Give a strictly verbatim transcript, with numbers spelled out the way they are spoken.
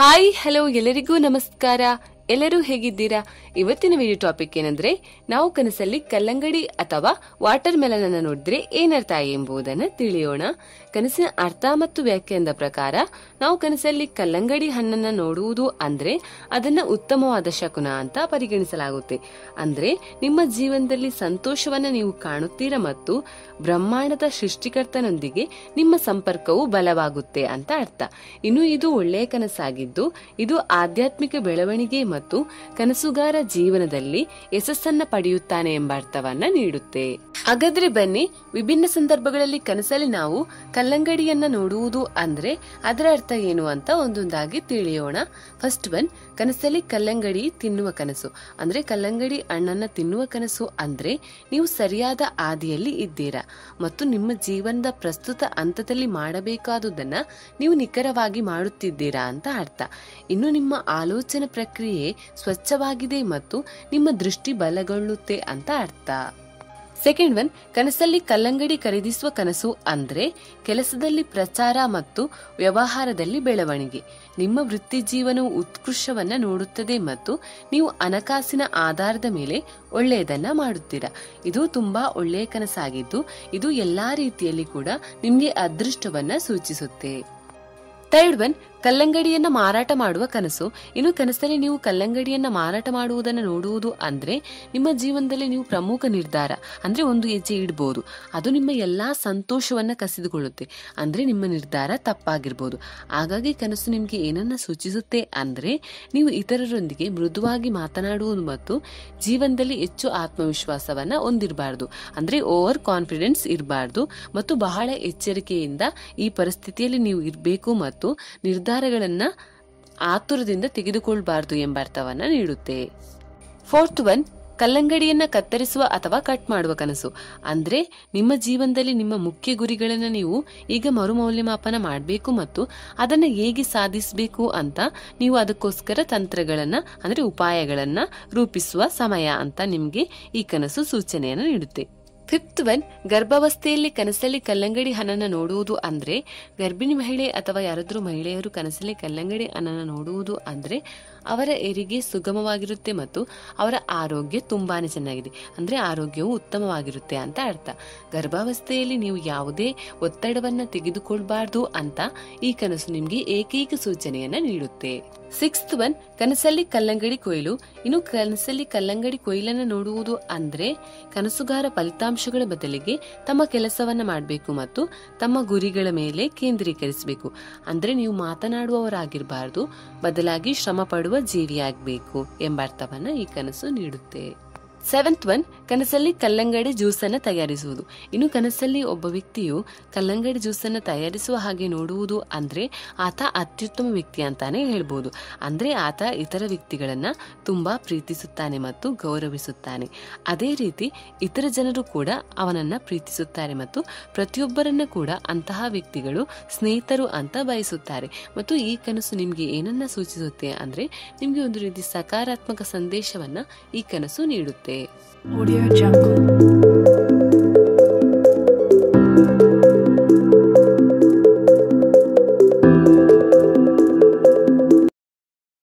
Hi hello ಎಲ್ಲರಿಗೂ ನಮಸ್ಕಾರ. ಎಲ್ಲರೂ ಹೇಗಿದ್ದೀರಾ? ಇವತ್ತಿನ ವಿಡಿಯೋ ಟಾಪಿಕ್ ಏನಂದ್ರೆ, ನಾವು ಕನಸಲ್ಲಿ ಕಲ್ಲಂಗಡಿ ಅಥವಾ ವಾಟರ್ ಮೆಲನ್ ಅನ್ನು ನೋಡಿದ್ರೆ ಏನರ್ಥ ಎಂಬುದನ್ನು ತಿಳಿಯೋಣ. ಕನಸಿನ ಅರ್ಥ ಮತ್ತು ವ್ಯಾಖ್ಯಾನದ ಪ್ರಕಾರ ನಾವು ಕನಸಲ್ಲಿ ಕಲ್ಲಂಗಡಿ ಹಣ್ಣನ್ನ ನೋಡುವುದು ಅಂದ್ರೆ ಅದನ್ನ ಉತ್ತಮವಾದ ಶಕುನ ಅಂತ ಪರಿಗಣಿಸಲಾಗುತ್ತೆ. ಅಂದ್ರೆ ನಿಮ್ಮ ಜೀವನದಲ್ಲಿ ಸಂತೋಷವನ್ನ ನೀವು ಕಾಣುತ್ತೀರಾ ಮತ್ತು ಬ್ರಹ್ಮಾಂಡದ ಸೃಷ್ಟಿಕರ್ತನೊಂದಿಗೆ ನಿಮ್ಮ ಸಂಪರ್ಕವು ಬಲವಾಗುತ್ತೆ ಅಂತ ಅರ್ಥ. ಇನ್ನು ಇದು ಒಳ್ಳೆಯ ಕನಸಾಗಿದ್ದು ಇದು ಆಧ್ಯಾತ್ಮಿಕ ಬೆಳವಣಿಗೆ ಮತ್ತು ಕನಸುಗಾರ ಜೀವನದಲ್ಲಿ ಯಶಸ್ಸನ್ನ ಪಡೆಯುತ್ತಾನೆ ಎಂಬ ಅರ್ಥವನ್ನ ನೀಡುತ್ತೆ. ಹಾಗಾದ್ರೆ ಬನ್ನಿ, ವಿಭಿನ್ನ ಸಂದರ್ಭಗಳಲ್ಲಿ ಕನಸಲ್ಲಿ ನಾವು ಕಲ್ಲಂಗಡಿಯನ್ನ ನೋಡುವುದು ಅಂದ್ರೆ ಅದರ ಅರ್ಥ ಏನು ಅಂತ ಒಂದೊಂದಾಗಿ ತಿಳಿಯೋಣ. ಫಸ್ಟ್ ಒನ್, ಕನಸಲ್ಲಿ ಕಲ್ಲಂಗಡಿ ತಿನ್ನುವ ಕನಸು. ಅಂದ್ರೆ ಕಲ್ಲಂಗಡಿ ಹಣ್ಣನ್ನ ತಿನ್ನುವ ಕನಸು ಅಂದ್ರೆ ನೀವು ಸರಿಯಾದ ಹಾದಿಯಲ್ಲಿ ಇದ್ದೀರಾ ಮತ್ತು ನಿಮ್ಮ ಜೀವನದ ಪ್ರಸ್ತುತ ಹಂತದಲ್ಲಿ ಮಾಡಬೇಕಾದುದನ್ನ ನೀವು ನಿಖರವಾಗಿ ಮಾಡುತ್ತಿದ್ದೀರಾ ಅಂತ ಅರ್ಥ. ಇನ್ನು ನಿಮ್ಮ ಆಲೋಚನಾ ಪ್ರಕ್ರಿಯೆ ಸ್ವಚ್ಛವಾಗಿದೆ ಮತ್ತು ನಿಮ್ಮ ದೃಷ್ಟಿ ಬಲಗೊಳ್ಳುತ್ತೆ ಅಂತ ಅರ್ಥ. ಸೆಕೆಂಡ್ ಒನ್, ಕನಸಲ್ಲಿ ಕಲ್ಲಂಗಡಿ ಖರೀದಿಸುವ ಕನಸು ಅಂದ್ರೆ ಕೆಲಸದಲ್ಲಿ ಪ್ರಚಾರ ಮತ್ತು ವ್ಯವಹಾರದಲ್ಲಿ ಬೆಳವಣಿಗೆ. ನಿಮ್ಮ ವೃತ್ತಿ ಜೀವನವು ಉತ್ಕೃಷ್ಟವನ್ನ ನೋಡುತ್ತದೆ ಮತ್ತು ನೀವು ಹಣಕಾಸಿನ ಆಧಾರದ ಮೇಲೆ ಒಳ್ಳೆಯದನ್ನ ಮಾಡುತ್ತೀರಾ. ಇದು ತುಂಬಾ ಒಳ್ಳೆಯ ಕನಸಾಗಿದ್ದು ಇದು ಎಲ್ಲಾ ರೀತಿಯಲ್ಲಿ ಕೂಡ ನಿಮ್ಗೆ ಅದೃಷ್ಟವನ್ನ ಸೂಚಿಸುತ್ತೆ. ಥರ್ಡ್ ಒನ್, ಕಲ್ಲಂಗಡಿಯನ್ನ ಮಾರಾಟ ಮಾಡುವ ಕನಸು. ಇನ್ನು ಕನಸಲ್ಲಿ ನೀವು ಕಲ್ಲಂಗಡಿಯನ್ನ ಮಾರಾಟ ಮಾಡುವುದನ್ನು ನೋಡುವುದು ಅಂದ್ರೆ ನಿಮ್ಮ ಜೀವನದಲ್ಲಿ ನೀವು ಪ್ರಮುಖ ನಿರ್ಧಾರ ಅಂದ್ರೆ ಒಂದು ಹೆಜ್ಜೆ ಇಡಬಹುದು. ಅದು ನಿಮ್ಮ ಎಲ್ಲಾ ಸಂತೋಷವನ್ನ ಕಸಿದುಕೊಳ್ಳುತ್ತೆ. ಅಂದ್ರೆ ನಿಮ್ಮ ನಿರ್ಧಾರ ತಪ್ಪಾಗಿರ್ಬೋದು. ಹಾಗಾಗಿ ಕನಸು ನಿಮ್ಗೆ ಏನನ್ನ ಸೂಚಿಸುತ್ತೆ ಅಂದ್ರೆ ನೀವು ಇತರರೊಂದಿಗೆ ಮೃದುವಾಗಿ ಮಾತನಾಡುವುದು ಮತ್ತು ಜೀವನದಲ್ಲಿ ಹೆಚ್ಚು ಆತ್ಮವಿಶ್ವಾಸವನ್ನ ಹೊಂದಿರಬಾರ್ದು. ಅಂದ್ರೆ ಓವರ್ ಕಾನ್ಫಿಡೆನ್ಸ್ ಇರಬಾರ್ದು ಮತ್ತು ಬಹಳ ಎಚ್ಚರಿಕೆಯಿಂದ ಈ ಪರಿಸ್ಥಿತಿಯಲ್ಲಿ ನೀವು ಇರಬೇಕು ಮತ್ತು ನಿರ್ಧಾರ ನಿರ್ಧಾರಗಳನ್ನ ಆತುರದಿಂದ ತೆಗೆದುಕೊಳ್ಳಬಾರದು ಎಂಬ ಅರ್ಥವನ್ನ ನೀಡುತ್ತೆ. ಫೋರ್ತ್ ಒನ್, ಕಲ್ಲಂಗಡಿಯನ್ನ ಕತ್ತರಿಸುವ ಅಥವಾ ಕಟ್ ಮಾಡುವ ಕನಸು. ಅಂದ್ರೆ ನಿಮ್ಮ ಜೀವನದಲ್ಲಿ ನಿಮ್ಮ ಮುಖ್ಯ ಗುರಿಗಳನ್ನ ನೀವು ಈಗ ಮರುಮೌಲ್ಯಮಾಪನ ಮಾಡಬೇಕು ಮತ್ತು ಅದನ್ನ ಹೇಗೆ ಸಾಧಿಸಬೇಕು ಅಂತ ನೀವು ಅದಕ್ಕೋಸ್ಕರ ತಂತ್ರಗಳನ್ನ ಅಂದ್ರೆ ಉಪಾಯಗಳನ್ನ ರೂಪಿಸುವ ಸಮಯ ಅಂತ ನಿಮ್ಗೆ ಈ ಕನಸು ಸೂಚನೆಯನ್ನು ನೀಡುತ್ತೆ. ಫಿಫ್ತ್ ಒನ್, ಗರ್ಭಾವಸ್ಥೆಯಲ್ಲಿ ಕನಸಲ್ಲಿ ಕಲ್ಲಂಗಡಿ ಹಣ್ಣನ್ನು ನೋಡುವುದು ಅಂದ್ರೆ ಗರ್ಭಿಣಿ ಮಹಿಳೆ ಅಥವಾ ಯಾರಾದ್ರೂ ಮಹಿಳೆಯರು ಕನಸಲ್ಲಿ ಕಲ್ಲಂಗಡಿ ಹಣ್ಣನ್ನು ನೋಡುವುದು ಅಂದ್ರೆ ಅವರ ಹೆರಿಗೆ ಸುಗಮವಾಗಿರುತ್ತೆ ಮತ್ತು ಅವರ ಆರೋಗ್ಯ ತುಂಬಾನೇ ಚೆನ್ನಾಗಿದೆ ಅಂದ್ರೆ ಆರೋಗ್ಯವು ಉತ್ತಮವಾಗಿರುತ್ತೆ ಅಂತ ಅರ್ಥ. ಗರ್ಭಾವಸ್ಥೆಯಲ್ಲಿ ನೀವು ಯಾವುದೇ ಒತ್ತಡವನ್ನ ತೆಗೆದುಕೊಳ್ಬಾರ್ದು ಅಂತ ಈ ಕನಸು ನಿಮ್ಗೆ ಏಕೈಕ ಸೂಚನೆಯನ್ನ ನೀಡುತ್ತೆ. ಸಿಕ್ಸ್ತ್ ಒನ್, ಕನಸಲ್ಲಿ ಕಲ್ಲಂಗಡಿ ಕೊಯ್ಲು. ಇನ್ನು ಕನಸಲ್ಲಿ ಕಲ್ಲಂಗಡಿ ಕೊಯ್ಲನ್ನು ನೋಡುವುದು ಅಂದ್ರೆ ಕನಸುಗಾರ ಫಲಿತಾಂಶಗಳ ಬದಲಿಗೆ ತಮ್ಮ ಕೆಲಸವನ್ನ ಮಾಡಬೇಕು ಮತ್ತು ತಮ್ಮ ಗುರಿಗಳ ಮೇಲೆ ಕೇಂದ್ರೀಕರಿಸಬೇಕು. ಅಂದ್ರೆ ನೀವು ಮಾತನಾಡುವವರಾಗಿರಬಾರ್ದು, ಬದಲಾಗಿ ಶ್ರಮ ಪಡುವ ಜೀವಿಯಾಗಬೇಕು ಎಂಬ ಅರ್ಥವನ್ನ ಈ ಕನಸು ನೀಡುತ್ತೆ. ಸೆವೆಂತ್ ಒನ್, ಕನಸಲ್ಲಿ ಕಲ್ಲಂಗಡಿ ಜ್ಯೂಸ್ ಅನ್ನ ತಯಾರಿಸುವುದು. ಇನ್ನು ಕನಸಲ್ಲಿ ಒಬ್ಬ ವ್ಯಕ್ತಿಯು ಕಲ್ಲಂಗಡಿ ಜ್ಯೂಸ್ ಅನ್ನ ತಯಾರಿಸುವ ಹಾಗೆ ನೋಡುವುದು ಅಂದ್ರೆ ಆತ ಅತ್ಯುತ್ತಮ ವ್ಯಕ್ತಿ ಅಂತಾನೆ ಹೇಳ್ಬೋದು. ಅಂದ್ರೆ ಆತ ಇತರ ವ್ಯಕ್ತಿಗಳನ್ನ ತುಂಬಾ ಪ್ರೀತಿಸುತ್ತಾನೆ ಮತ್ತು ಗೌರವಿಸುತ್ತಾನೆ. ಅದೇ ರೀತಿ ಇತರ ಜನರು ಕೂಡ ಅವನನ್ನ ಪ್ರೀತಿಸುತ್ತಾರೆ ಮತ್ತು ಪ್ರತಿಯೊಬ್ಬರನ್ನ ಕೂಡ ಅಂತಹ ವ್ಯಕ್ತಿಗಳು ಸ್ನೇಹಿತರು ಅಂತ ಬಯಸುತ್ತಾರೆ. ಮತ್ತು ಈ ಕನಸು ನಿಮ್ಗೆ ಏನನ್ನ ಸೂಚಿಸುತ್ತೆ ಅಂದ್ರೆ ನಿಮ್ಗೆ ಒಂದು ರೀತಿ ಸಕಾರಾತ್ಮಕ ಸಂದೇಶವನ್ನ ಈ ಕನಸು ನೀಡುತ್ತೆ. Audio Jungle.